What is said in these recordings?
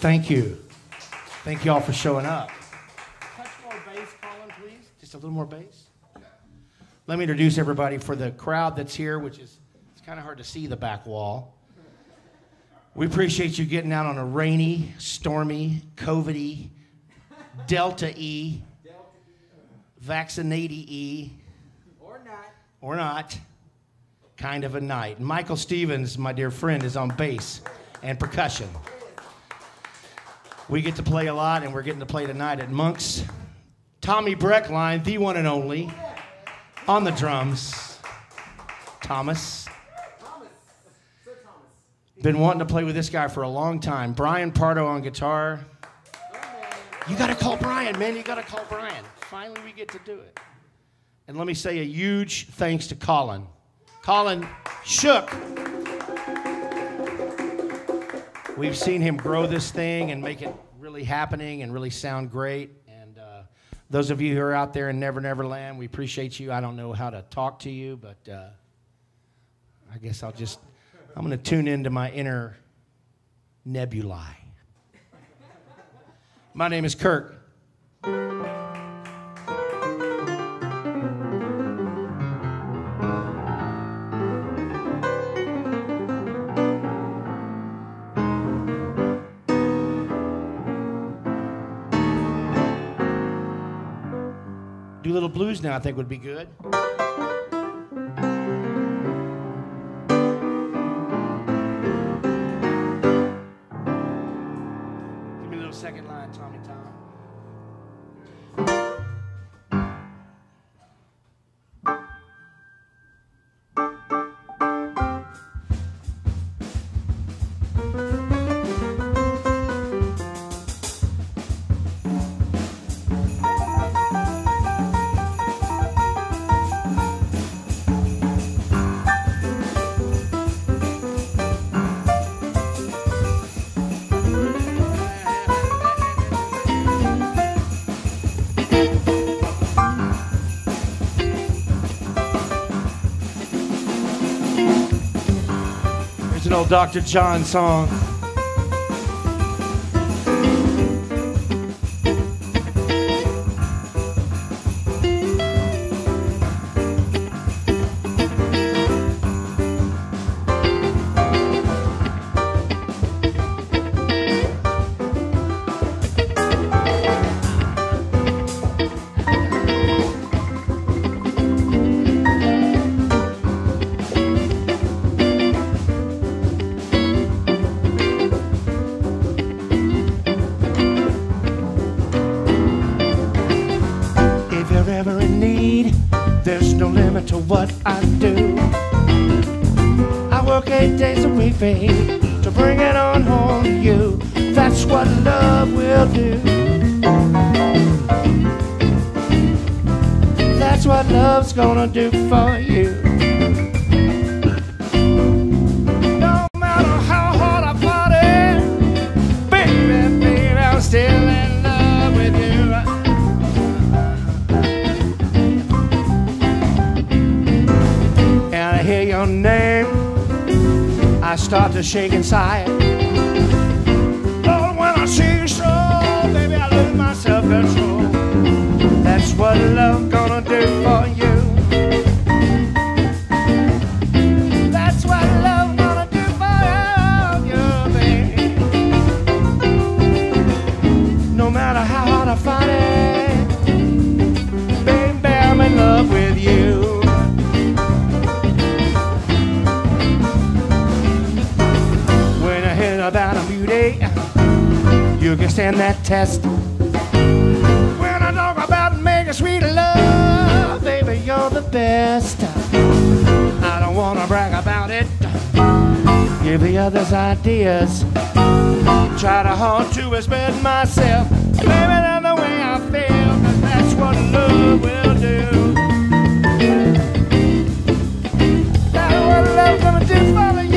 Thank you. Thank you all for showing up. Touch more bass, Colin, please. Just a little more bass. Let me introduce everybody for the crowd that's here, which is it's kind of hard to see the back wall. We appreciate you getting out on a rainy, stormy, COVID-y, Delta-y, vaccinated-y, or not, kind of a night. Michael Stevens, my dear friend, is on bass and percussion. We get to play a lot, and we're getting to play tonight at Monks. Tommy Brechtlein, the one and only, on the drums. Thomas. Been wanting to play with this guy for a long time. Brian Pardo on guitar. You got to call Brian, man. You got to call Brian. Finally, we get to do it. And let me say a huge thanks to Colin. Colin Shook. We've seen him grow this thing and make it really happening and really sound great. And those of you who are out there in Never Never Land, we appreciate you. I don't know how to talk to you, but I guess I'm going to tune into my inner nebulae. My name is Kirk. Little blues now, I think, would be good. Give me a little second line, Tommy Tom. Dr. John song. in need. There's no limit to what I do. I work 8 days a week, babe, to bring it on home to you. That's what love will do. That's what love's gonna do for you. I start to shake inside. Lord, when I see you so, baby, I lose my self-control. That's what love gonna do for you. That's what love gonna do for you, baby. No matter how hard I find it, baby, I'm in love with you. About a beauty, you can stand that test. When I talk about making sweet love, baby, you're the best. I don't wanna brag about it, give the others ideas, try to hard to express myself, baby, that's the way I feel. 'Cause that's what love will do. That's what love's gonna do for you.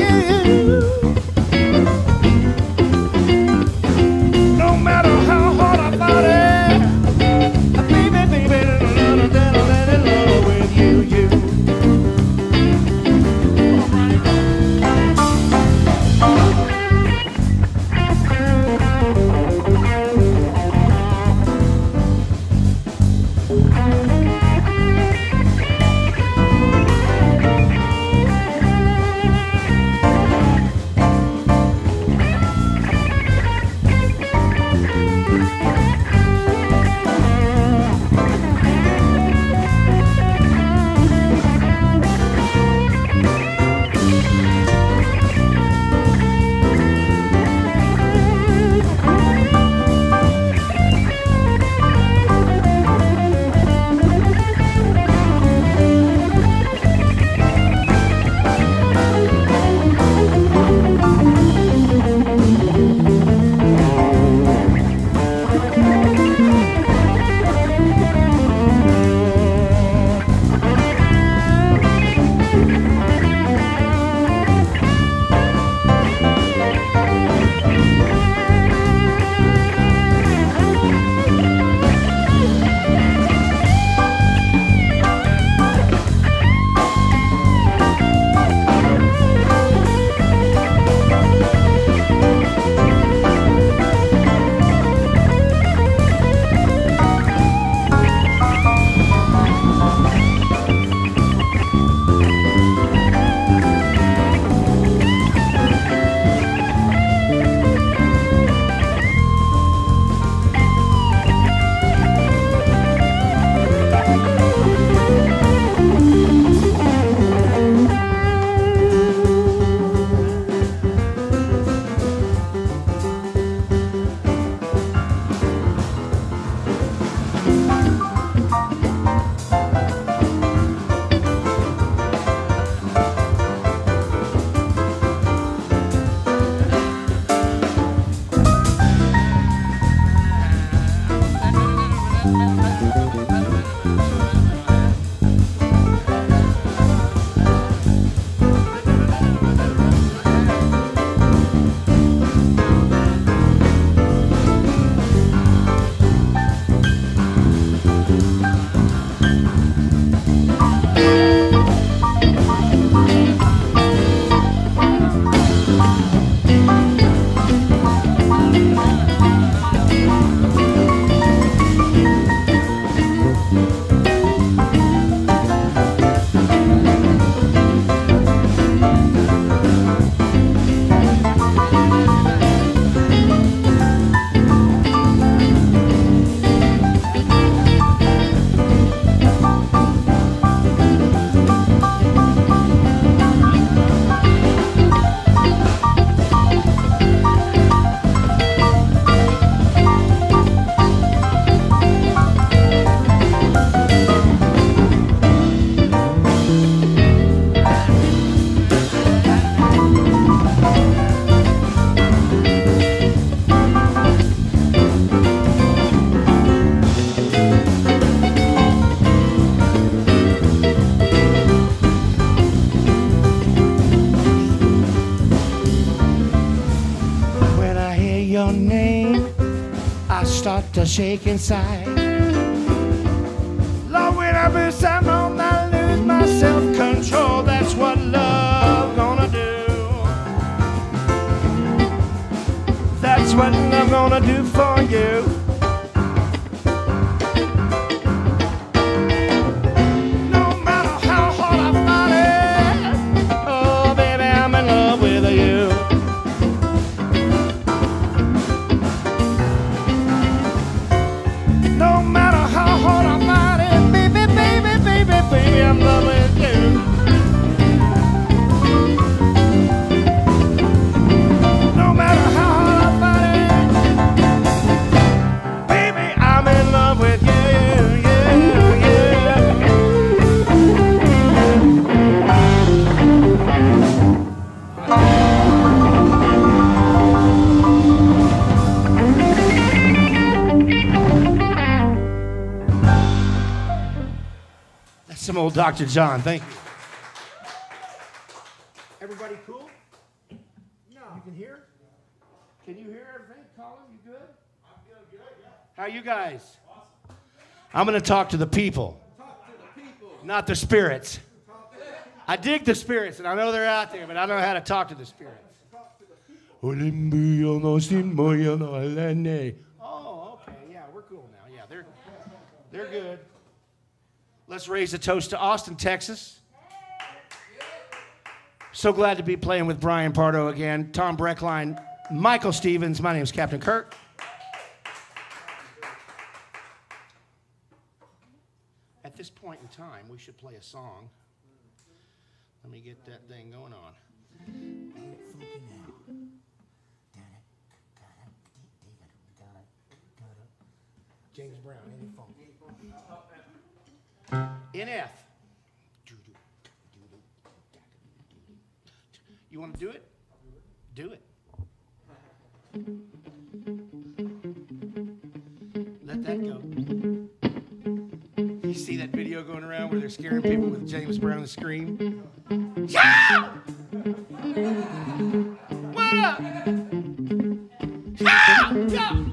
a shake inside. Lord, when I burst out on, I lose my self-control. That's what love gonna do. That's what love gonna do for you. Some old Dr. John, thank you. Everybody cool? No. You can hear? Can you hear everything? Colin, you good? I'm feeling good, yeah. How are you guys? Awesome. I'm going to talk to the people. Talk to the people. Not the spirits. I dig the spirits, and I know they're out there, but I don't know how to talk to the spirits. Oh, okay, yeah, we're cool now. Yeah, they're good. Let's raise a toast to Austin, Texas. So glad to be playing with Brian Pardo again, Tom Brechtlein, Michael Stevens. My name is Captain Kirk. At this point in time, we should play a song. Let me get that thing going on. James Brown, ain't it funky? In F. You want to do it? Do it. Let that go. You see that video going around where they're scaring people with James Brown to scream? Yeah! What up? Yeah! Yeah!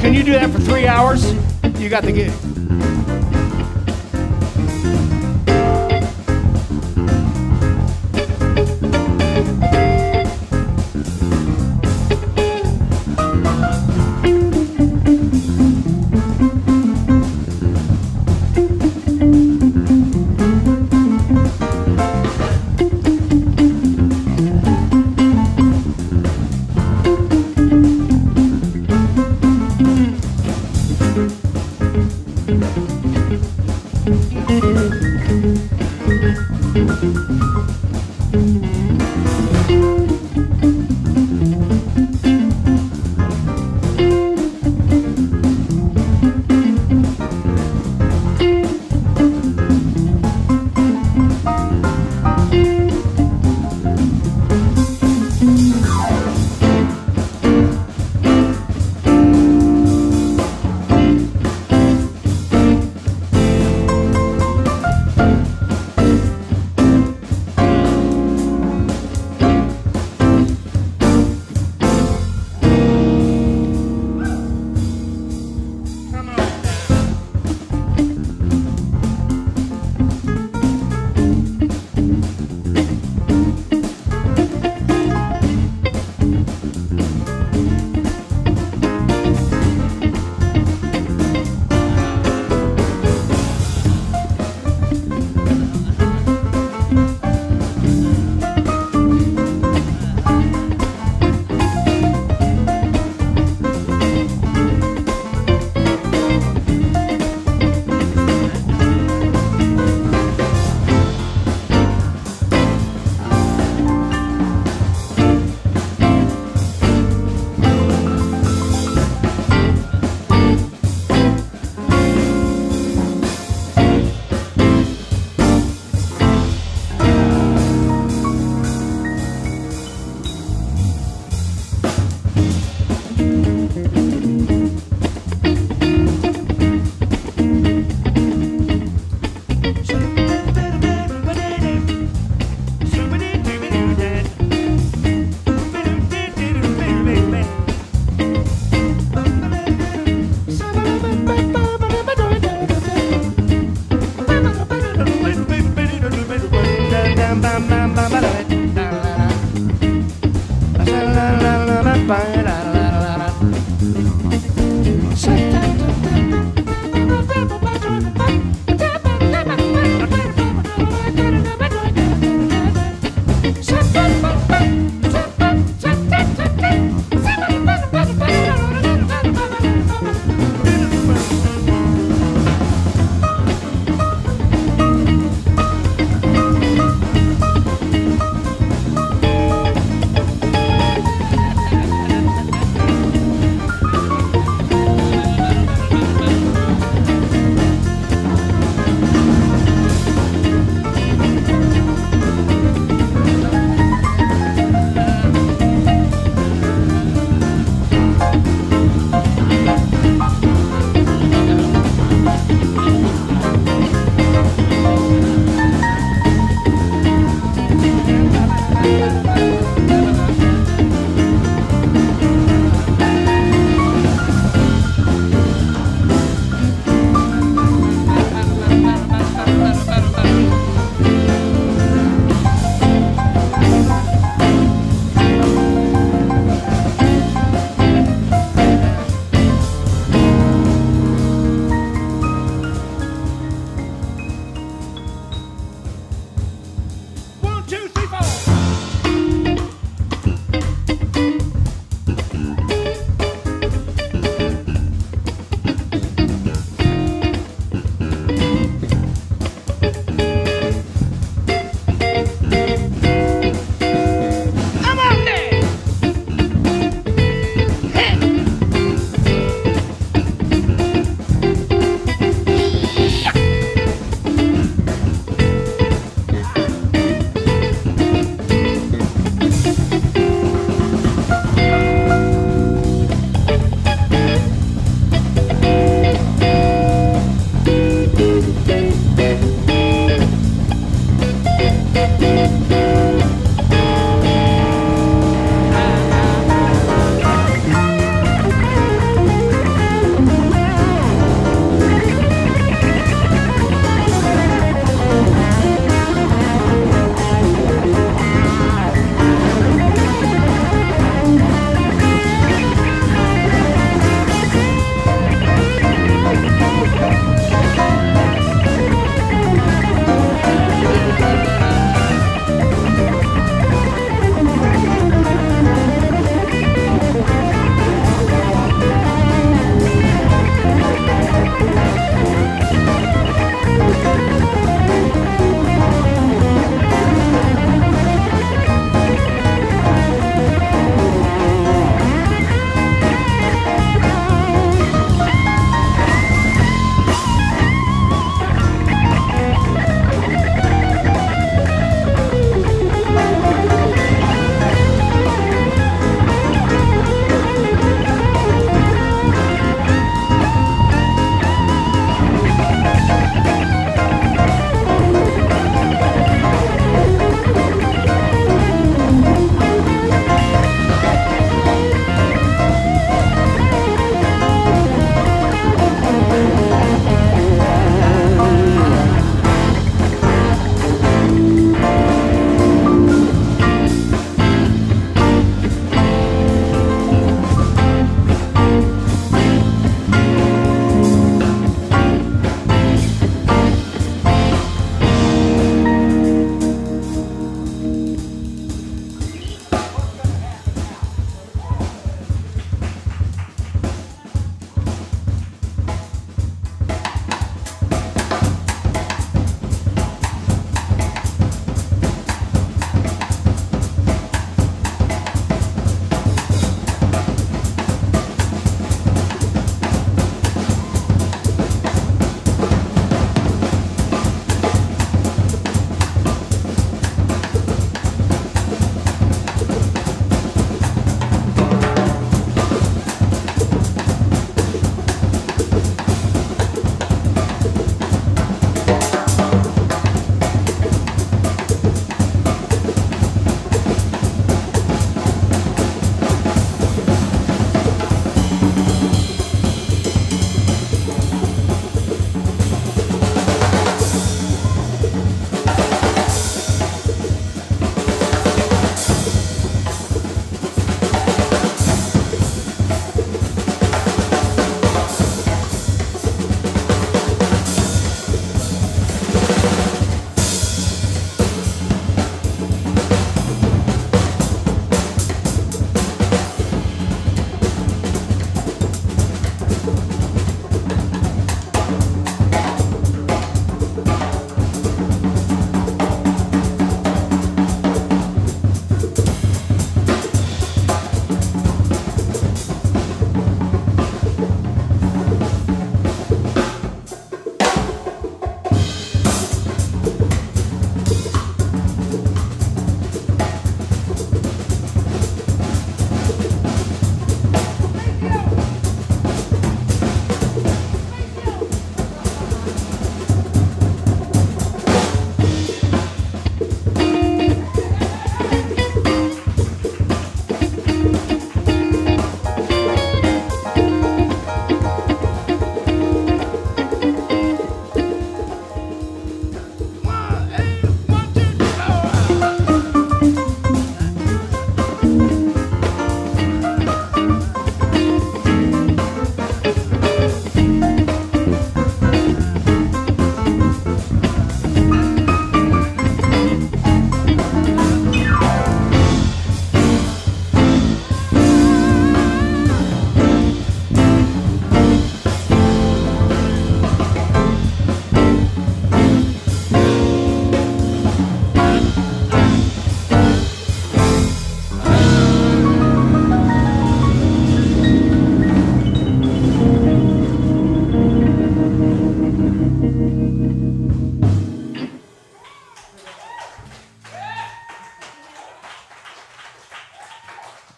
Can you do that for 3 hours? You got the gig.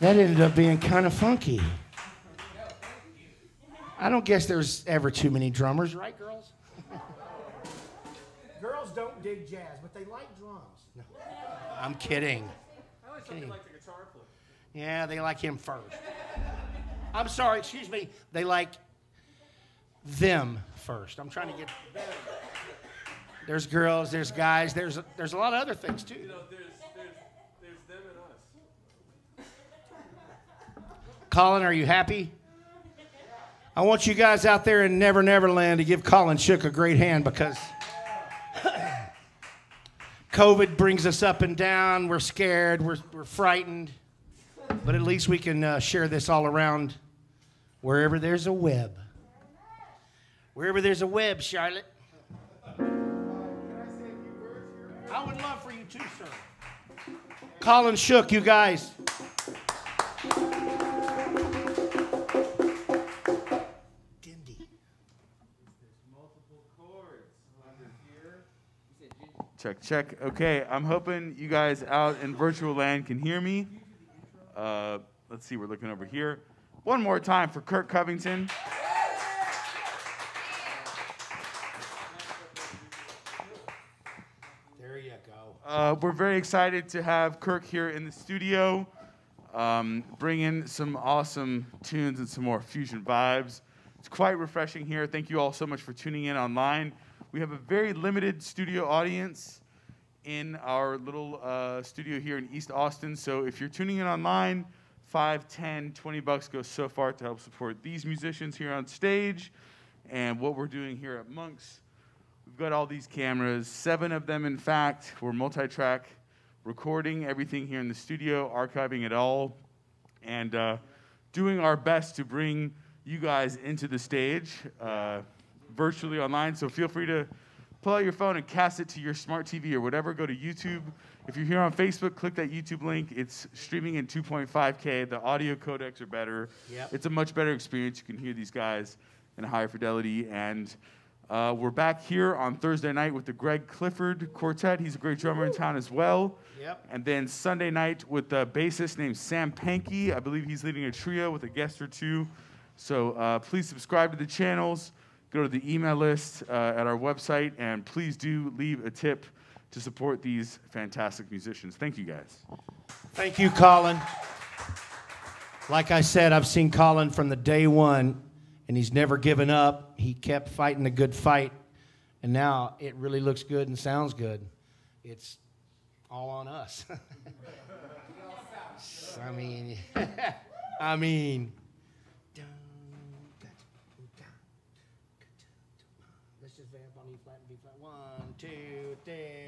That ended up being kind of funky. I don't guess there's ever too many drummers, right, girls? Girls don't dig jazz, but they like drums. No. I'm kidding. I always thought they liked the guitar player. Yeah, they like him first. I'm sorry, excuse me. They like them first. I'm trying to get better. There's girls, there's guys, there's a lot of other things, too. You know, there's them and us. Colin, are you happy? I want you guys out there in Never Never Land to give Colin Shook a great hand because... COVID brings us up and down. We're scared. We're frightened. But at least we can share this all around wherever there's a web. Wherever there's a web, Charlotte. I would love for you too, sir. Colin Shook, you guys. Check, check. Okay, I'm hoping you guys out in virtual land can hear me. Let's see, we're looking over here. One more time for Kirk Covington. There you go. We're very excited to have Kirk here in the studio. Bring in some awesome tunes and some more fusion vibes. It's quite refreshing here. Thank you all so much for tuning in online. We have a very limited studio audience in our little studio here in East Austin. So if you're tuning in online, $5, $10, $20 goes so far to help support these musicians here on stage and what we're doing here at Monks. We've got all these cameras, 7 of them, in fact. We're multi-track recording everything here in the studio, archiving it all, and doing our best to bring you guys into the stage. Virtually online, so feel free to pull out your phone and cast it to your smart TV or whatever. Go to YouTube. If you're here on Facebook, click that YouTube link. It's streaming in 2.5K. The audio codecs are better. Yep. It's a much better experience. You can hear these guys in higher fidelity. And we're back here on Thursday night with the Greg Clifford Quartet. He's a great drummer in town as well. Yep. And then Sunday night with a bassist named Sam Pankey. I believe he's leading a trio with a guest or two. So please subscribe to the channels. Go to the email list at our website, and please do leave a tip to support these fantastic musicians. Thank you, guys. Thank you, Colin. Like I said, I've seen Colin from the day one, and he's never given up. He kept fighting the good fight, and now it really looks good and sounds good. It's all on us. I mean, One, two, three.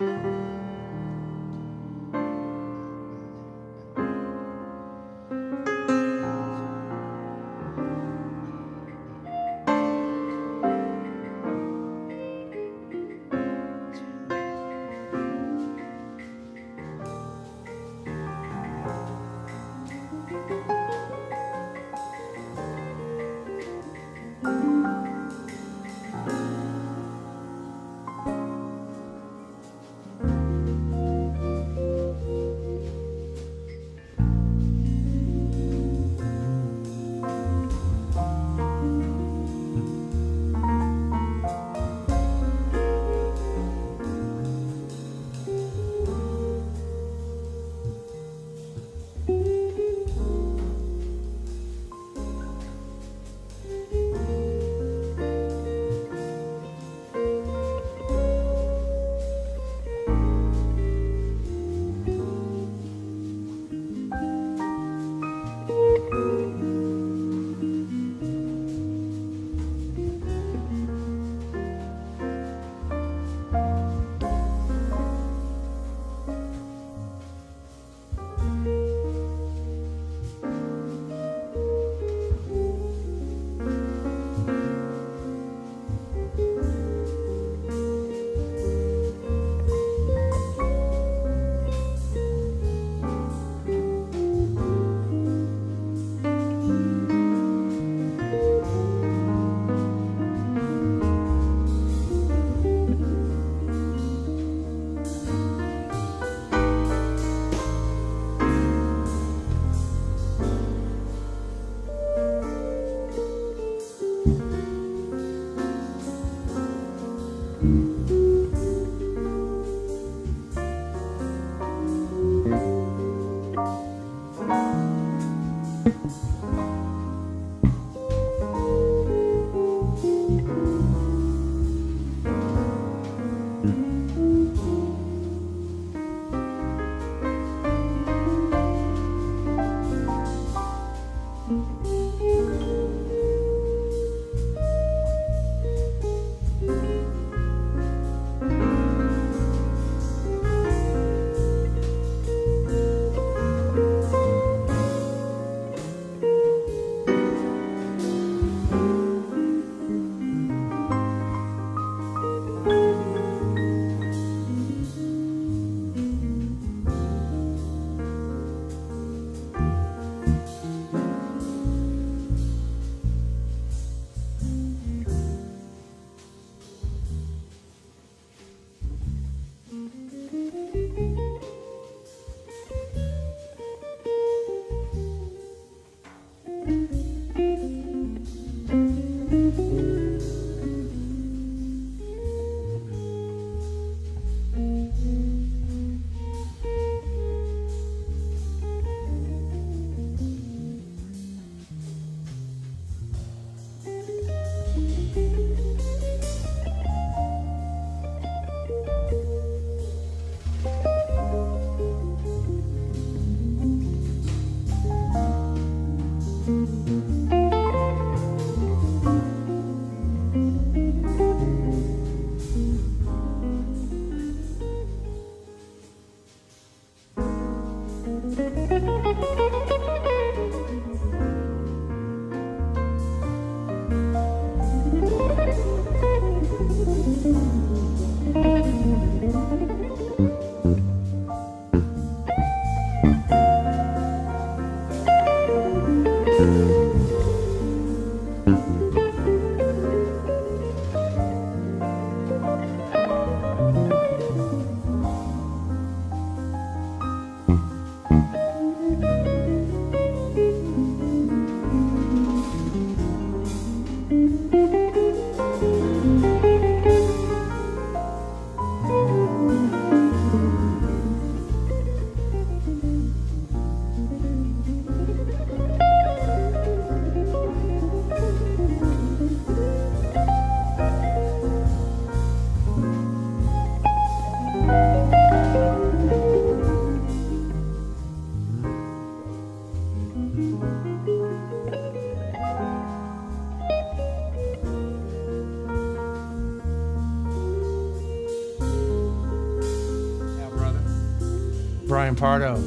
Brian Pardo.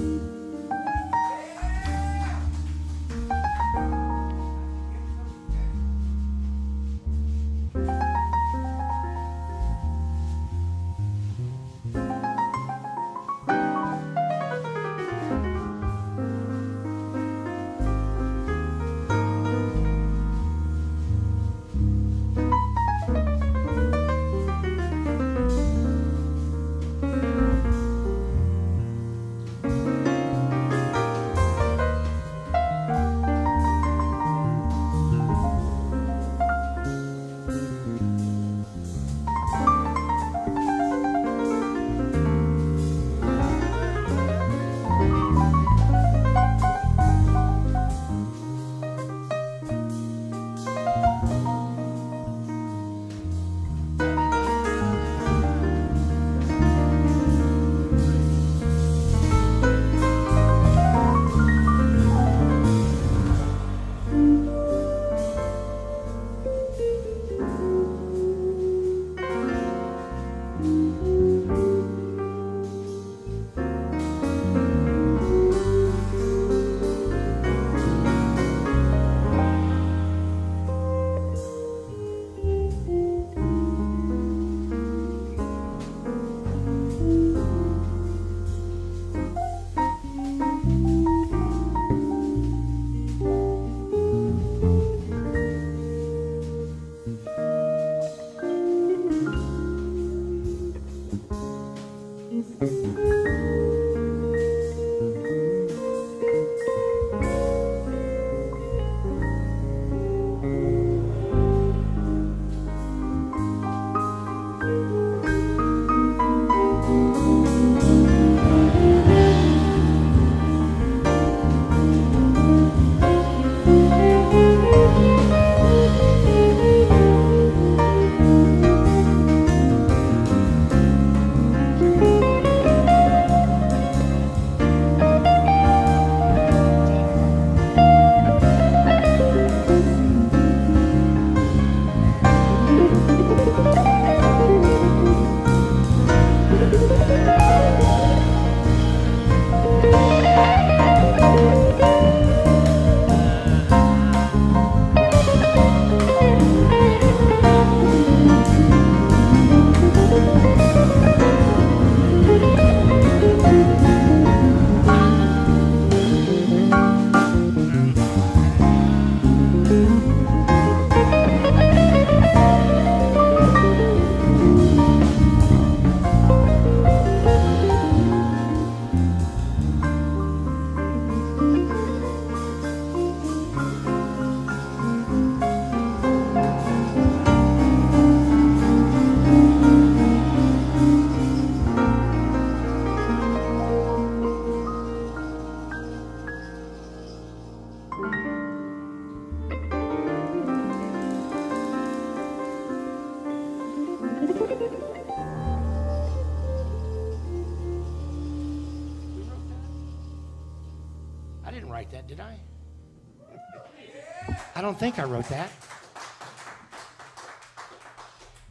I don't think I wrote that.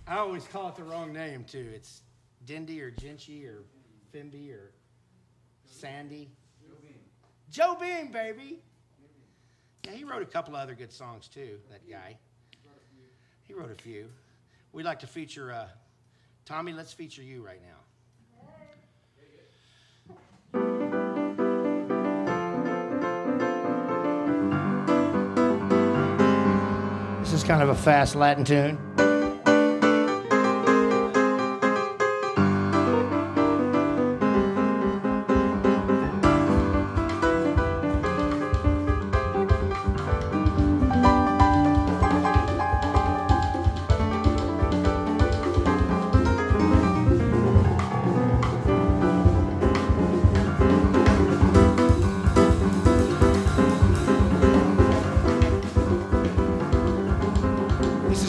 I always call it the wrong name too. It's Dindy or Ginchy or Finby or Sandy. Joe Beam, baby. Yeah, he wrote a couple of other good songs too. That guy. He wrote a few. We'd like to feature Tommy. Let's feature you right now. kind of a fast Latin tune.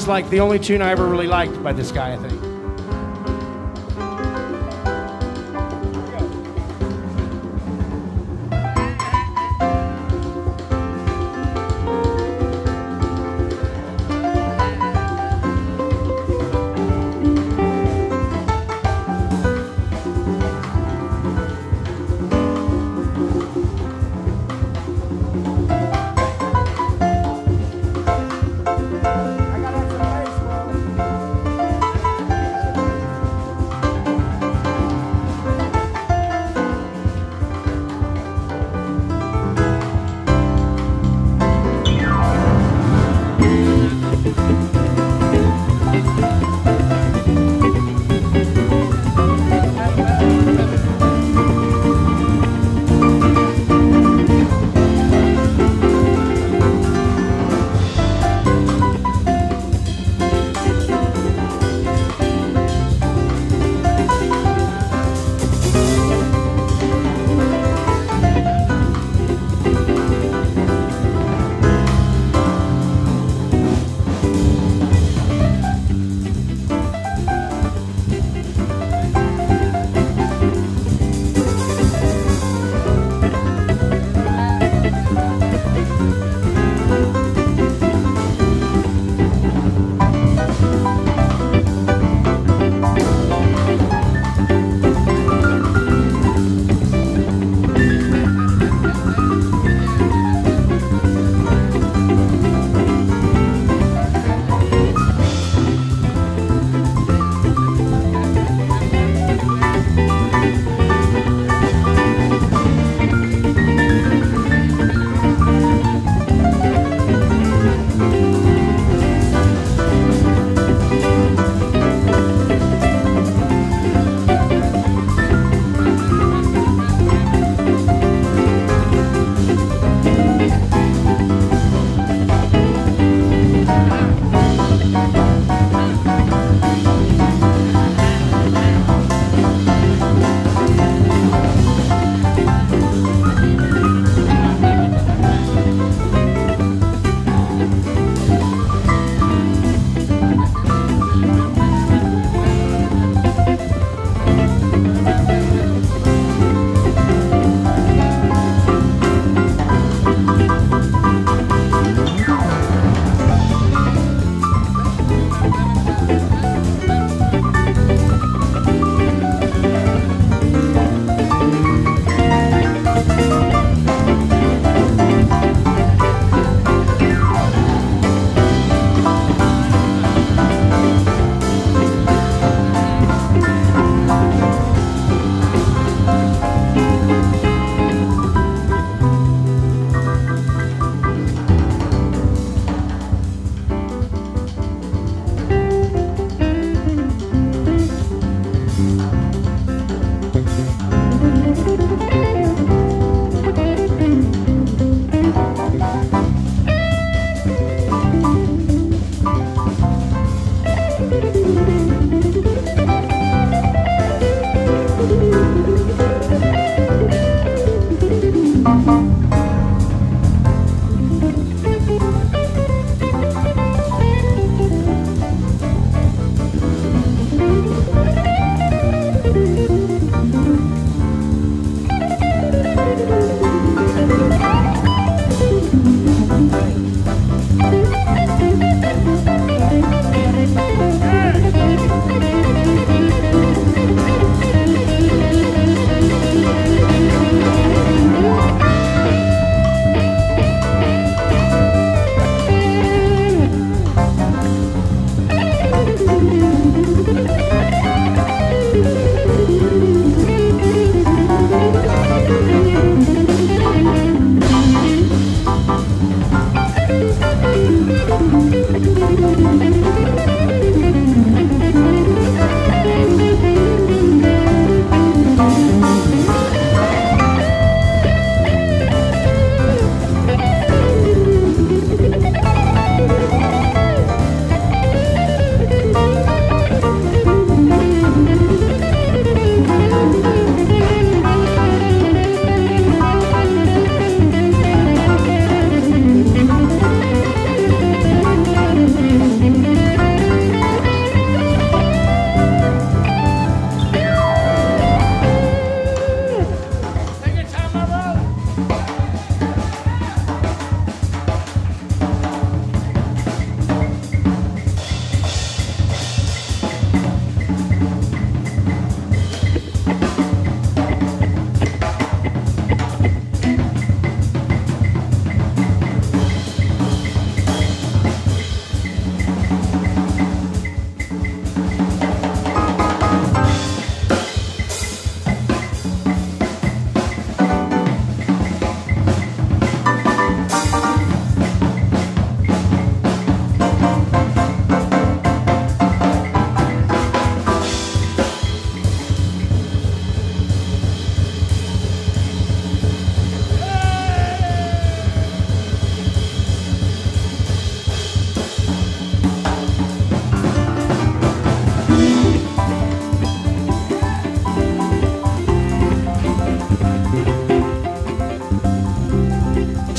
Like the only tune I ever really liked by this guy, I think.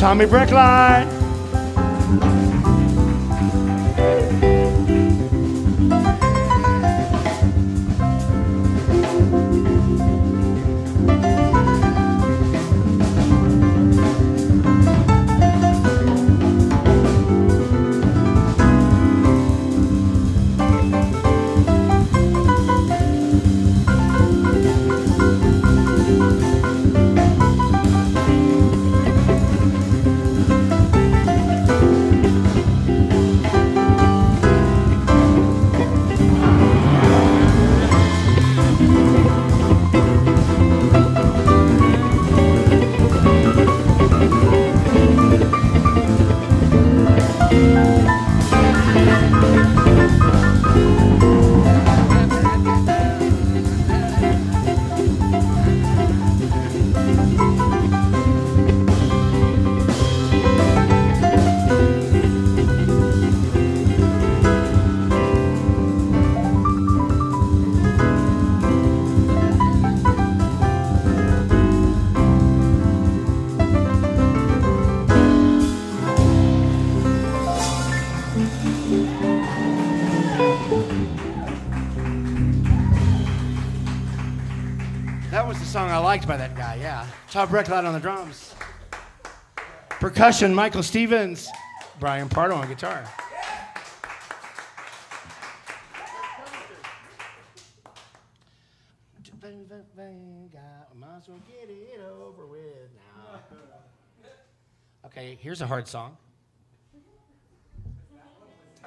Tommy Brechtlein. Song I liked by that guy, yeah. Tom Brechtlein on the drums. Percussion, Michael Stevens. Brian Pardo on guitar. Okay, here's a hard song.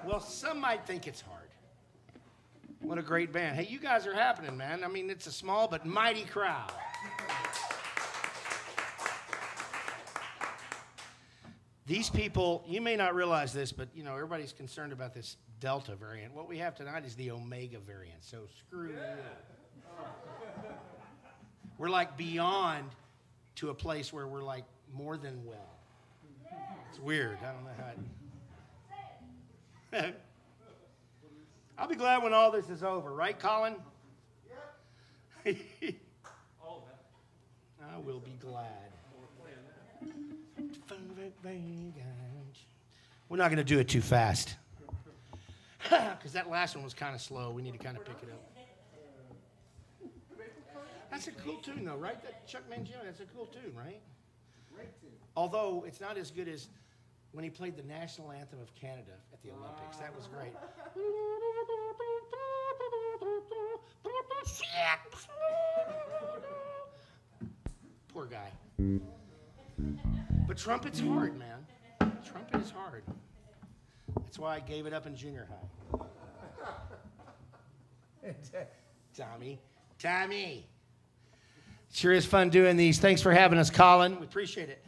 Well, some might think it's hard. What a great band. Hey, you guys are happening, man. I mean, it's a small but mighty crowd. These people, you may not realize this, but, you know, everybody's concerned about this Delta variant. What we have tonight is the Omega variant, so screw you. We're, like, beyond to a place where we're, like, more than well. Yeah. It's weird. I don't know how it... I'll be glad when all this is over, right, Colin? Yeah. All that. I will be glad. We're not going to do it too fast. Because that last one was kind of slow. We need to kind of pick it up. That's a cool tune, though, right? That Chuck Mangione, that's a cool tune, right? Great tune. Although it's not as good as when he played the national anthem of Canada at the Olympics. That was great. Poor guy. But trumpet's hard, man. Trumpet is hard. That's why I gave it up in junior high. Tommy. Tommy. Sure is fun doing these. Thanks for having us, Colin. We appreciate it.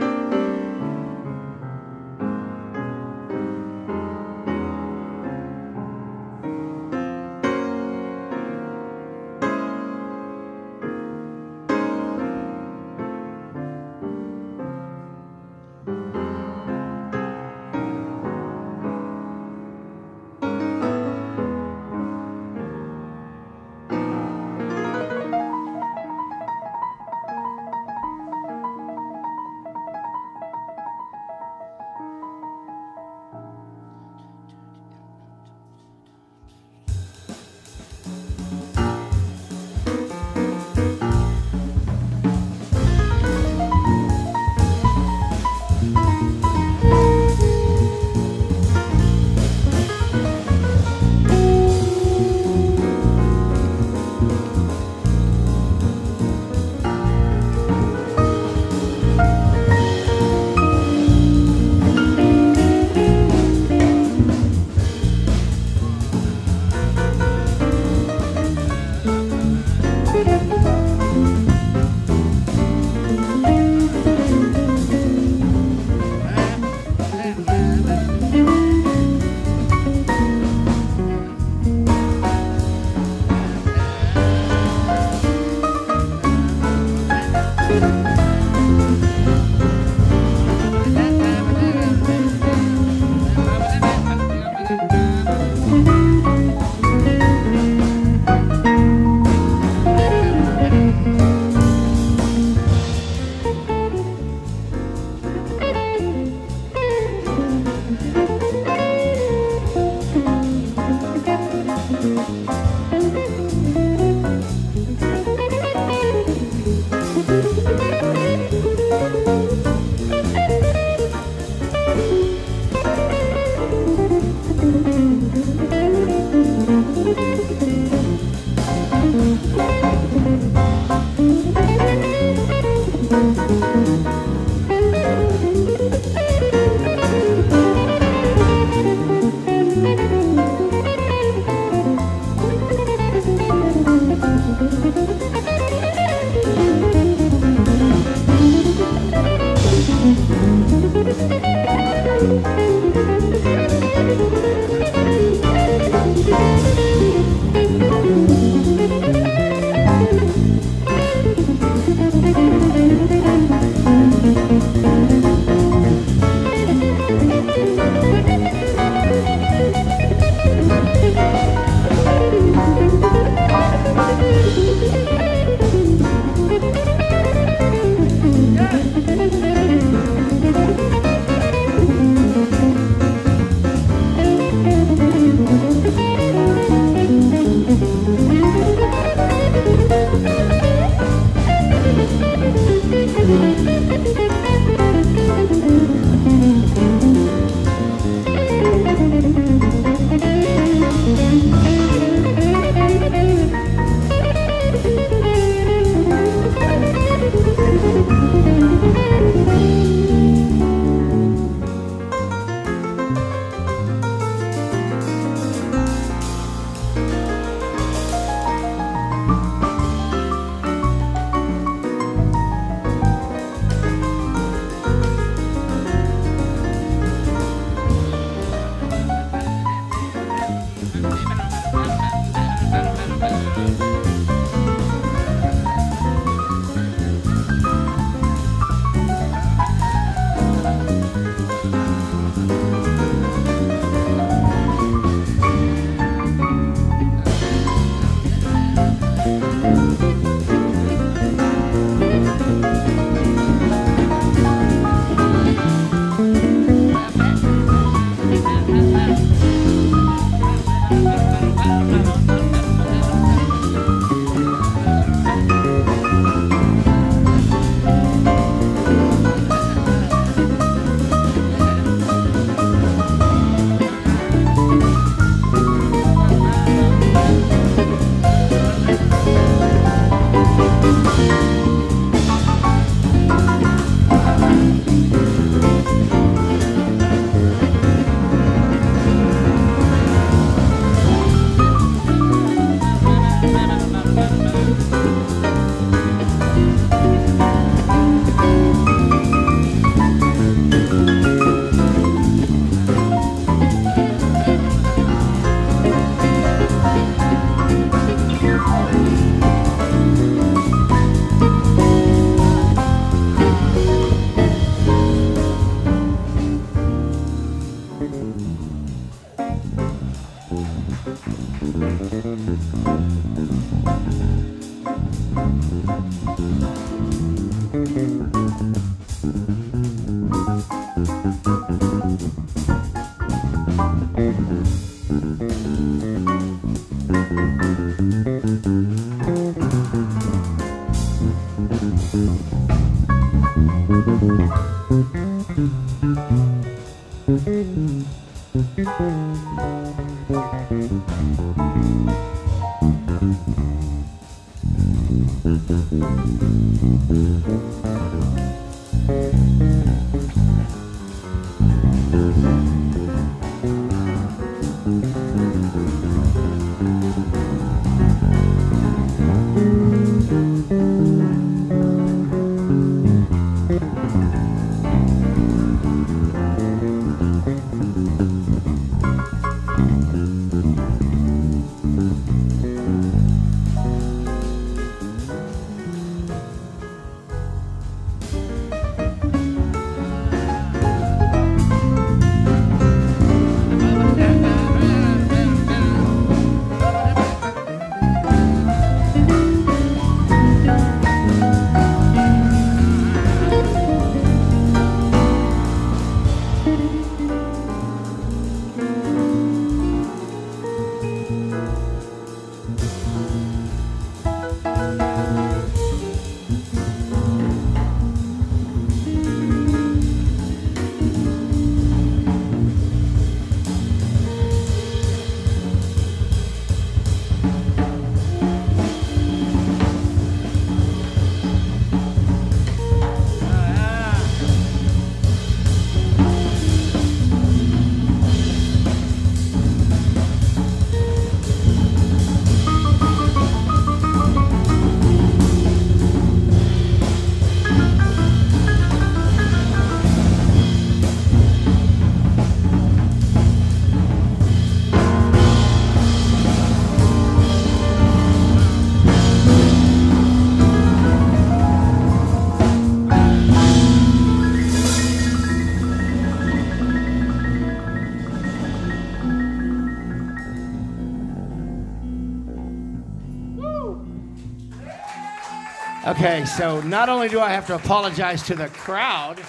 Okay, so not only do I have to apologize to the crowd,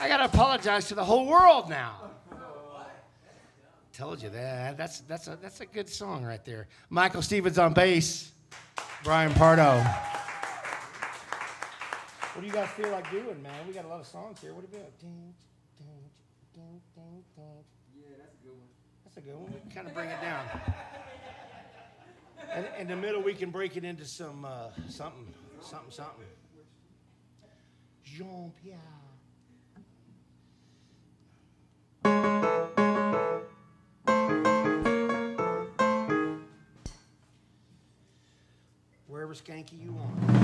I got to apologize to the whole world now. Told you that. That's a good song right there. Michael Stevens on bass, Brian Pardo. What do you guys feel like doing, man? We got a lot of songs here. What about? Yeah, that's a good one. That's a good one. We can kind of bring it down. And in the middle, we can break it into some something. Jean-Pierre. Wherever skanky you want.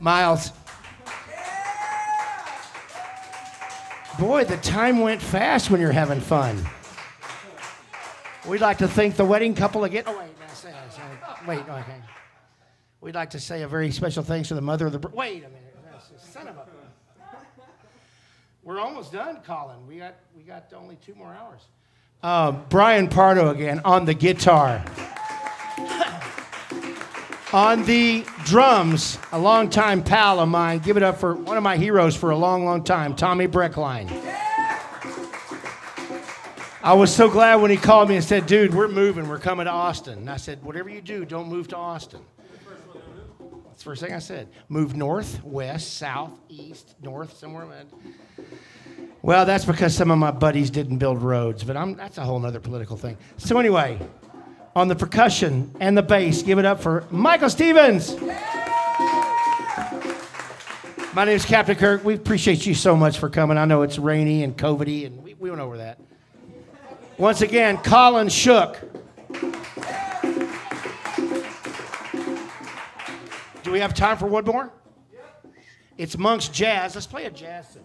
Miles. Boy, the time went fast when you're having fun. We'd like to thank the wedding couple again. Oh, wait. Wait, okay. We'd like to say a very special thanks to the mother of the... Wait a minute. Son of a... We're almost done, Colin. We got only 2 more hours. Brian Pardo again on the guitar. On the drums, a longtime pal of mine. Give it up for one of my heroes for a long, long time, Tommy Brechtlein. Yeah! I was so glad when he called me and said, dude, we're moving. We're coming to Austin. And I said, whatever you do, don't move to Austin. That's the first thing I said. Move north, west, south, east, north, somewhere. Well, that's because some of my buddies didn't build roads, but that's a whole other political thing. So anyway, on the percussion and the bass, give it up for Michael Stevens. My name is Captain Kirk. We appreciate you so much for coming. I know it's rainy and COVID-y, and we went over that. Once again, Colin Shook. Do we have time for one more? It's Monks Jazz. Let's play a jazz thing.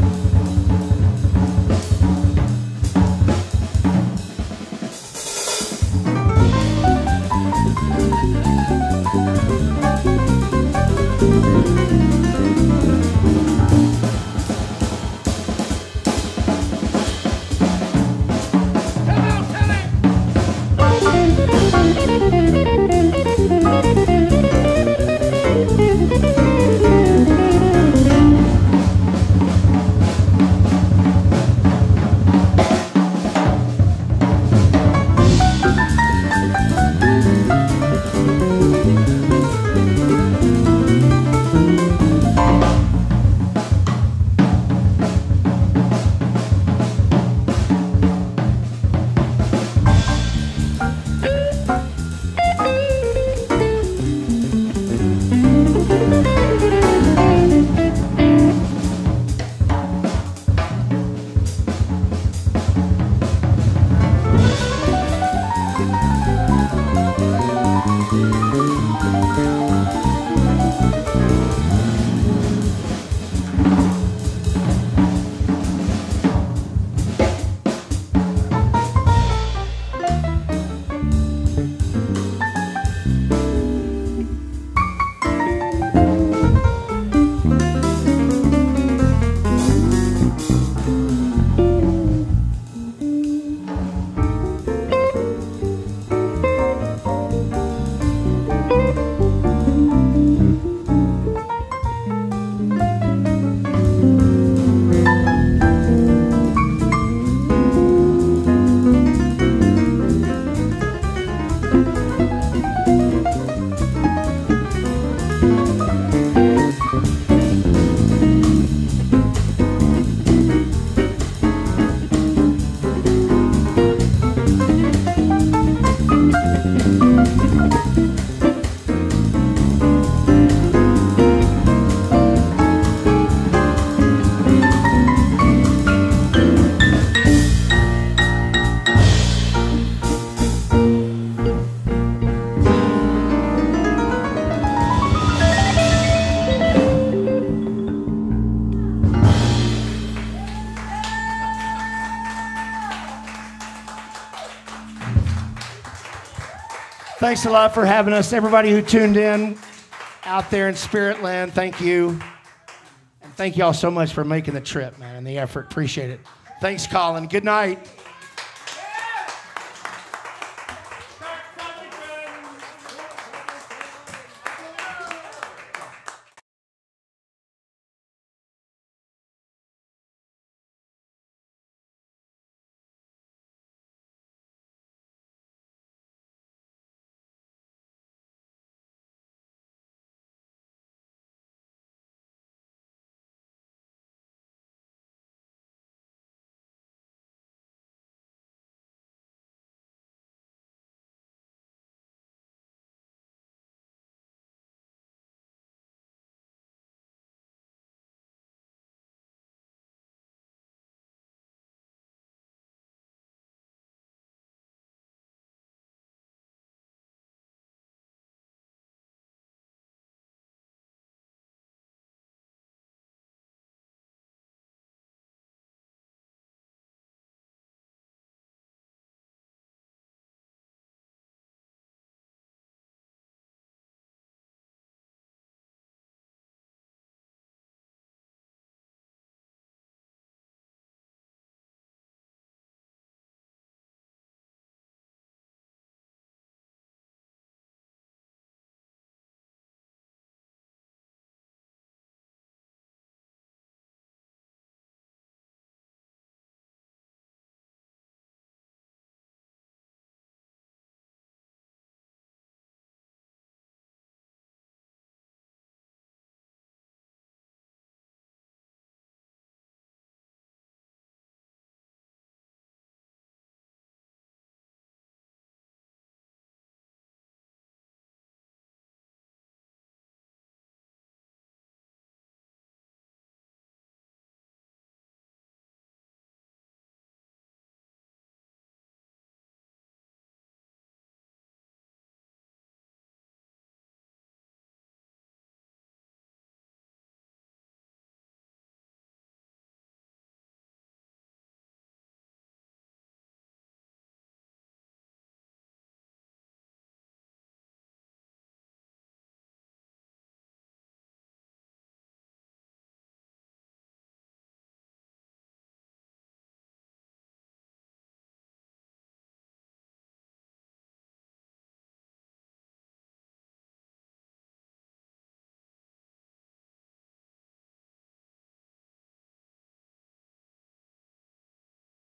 Thanks a lot for having us. Everybody who tuned in out there in Spirit Land, thank you. And thank you all so much for making the trip, man, and the effort. Appreciate it. Thanks, Colin. Good night.